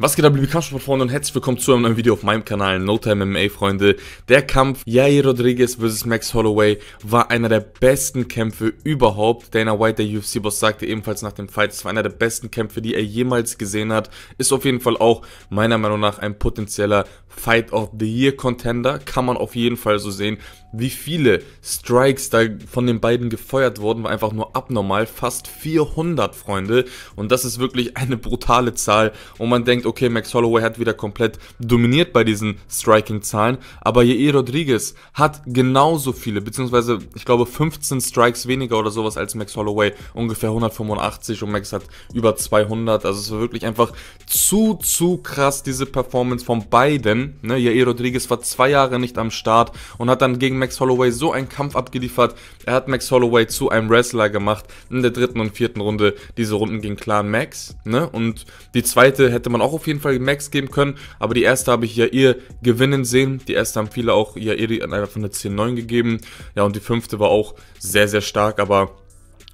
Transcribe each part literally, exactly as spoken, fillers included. Was geht ab, liebe Kampfsportfreunde, und herzlich willkommen zu einem neuen Video auf meinem Kanal No Time M M A, Freunde. Der Kampf Yair Rodríguez versus Max Holloway war einer der besten Kämpfe überhaupt. Dana White, der U F C-Boss, sagte ebenfalls nach dem Fight, es war einer der besten Kämpfe, die er jemals gesehen hat. Ist auf jeden Fall auch meiner Meinung nach ein potenzieller Fight of the Year Contender. Kann man auf jeden Fall so sehen. Wie viele Strikes da von den beiden gefeuert wurden, war einfach nur abnormal. Fast vierhundert, Freunde. Und das ist wirklich eine brutale Zahl. Und man denkt, okay, Max Holloway hat wieder komplett dominiert bei diesen Striking-Zahlen, aber Yair Rodríguez hat genauso viele, beziehungsweise ich glaube fünfzehn Strikes weniger oder sowas als Max Holloway, ungefähr hundertfünfundachtzig, und Max hat über zweihundert, also es war wirklich einfach zu, zu krass, diese Performance von beiden, ne? Yair Rodríguez war zwei Jahre nicht am Start und hat dann gegen Max Holloway so einen Kampf abgeliefert. Er hat Max Holloway zu einem Wrestler gemacht in der dritten und vierten Runde. Diese Runden gingen klar Max, ne? Und die zweite hätte man auch auf jeden Fall Max geben können, aber die erste habe ich Yair gewinnen sehen. Die erste haben viele auch Yair an einer von der zehn neun gegeben. Ja, und die fünfte war auch sehr, sehr stark, aber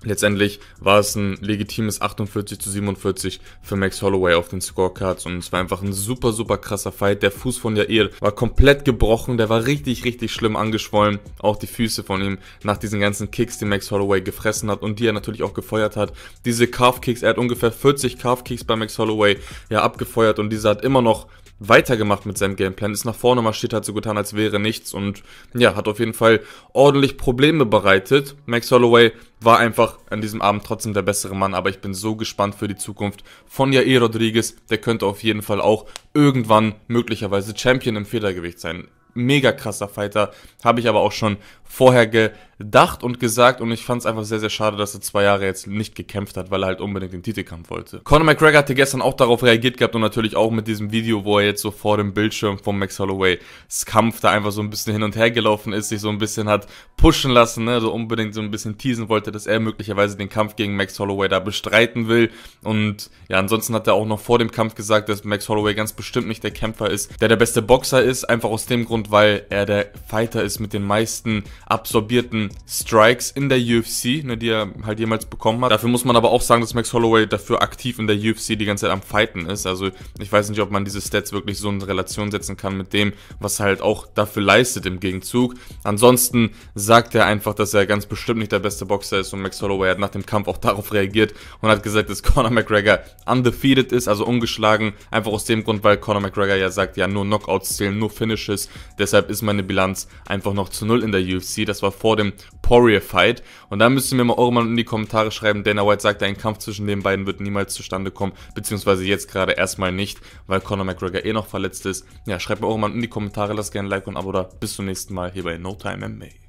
letztendlich war es ein legitimes achtundvierzig zu siebenundvierzig für Max Holloway auf den Scorecards, und es war einfach ein super, super krasser Fight. Der Fuß von Yair war komplett gebrochen, der war richtig, richtig schlimm angeschwollen. Auch die Füße von ihm nach diesen ganzen Kicks, die Max Holloway gefressen hat und die er natürlich auch gefeuert hat. Diese Calf-Kicks, er hat ungefähr vierzig Calf-Kicks bei Max Holloway ja abgefeuert, und dieser hat immer noch weitergemacht mit seinem Gameplan, ist nach vorne marschiert, hat so getan, als wäre nichts, und ja, hat auf jeden Fall ordentlich Probleme bereitet. Max Holloway war einfach an diesem Abend trotzdem der bessere Mann, aber ich bin so gespannt für die Zukunft von Yair Rodríguez. Der könnte auf jeden Fall auch irgendwann möglicherweise Champion im Federgewicht sein. Mega krasser Fighter, habe ich aber auch schon vorher gedacht und gesagt, und ich fand es einfach sehr, sehr schade, dass er zwei Jahre jetzt nicht gekämpft hat, weil er halt unbedingt den Titelkampf wollte. Conor McGregor hatte gestern auch darauf reagiert gehabt, und natürlich auch mit diesem Video, wo er jetzt so vor dem Bildschirm von Max Holloways Kampf da einfach so ein bisschen hin und her gelaufen ist, sich so ein bisschen hat pushen lassen, ne, so unbedingt so ein bisschen teasen wollte, dass er möglicherweise den Kampf gegen Max Holloway da bestreiten will. Und ja, ansonsten hat er auch noch vor dem Kampf gesagt, dass Max Holloway ganz bestimmt nicht der Kämpfer ist, der der beste Boxer ist, einfach aus dem Grund, weil er der Fighter ist mit den meisten absorbierten Strikes in der U F C, ne, die er halt jemals bekommen hat. Dafür muss man aber auch sagen, dass Max Holloway dafür aktiv in der U F C die ganze Zeit am Fighten ist. Also ich weiß nicht, ob man diese Stats wirklich so in Relation setzen kann mit dem, was er halt auch dafür leistet im Gegenzug. Ansonsten sagt er einfach, dass er ganz bestimmt nicht der beste Boxer ist, und Max Holloway hat nach dem Kampf auch darauf reagiert und hat gesagt, dass Conor McGregor undefeated ist, also ungeschlagen, einfach aus dem Grund, weil Conor McGregor ja sagt, ja, nur Knockouts zählen, nur Finishes. Deshalb ist meine Bilanz einfach noch zu null in der U F C. Das war vor dem Poirier-Fight. Und da müsst ihr mir mal eure Meinung in die Kommentare schreiben. Dana White sagte, ein Kampf zwischen den beiden wird niemals zustande kommen. Beziehungsweise jetzt gerade erstmal nicht, weil Conor McGregor eh noch verletzt ist. Ja, schreibt mir eure Meinung in die Kommentare. Lasst gerne ein Like und ein Abo da. Bis zum nächsten Mal hier bei No Time M M A.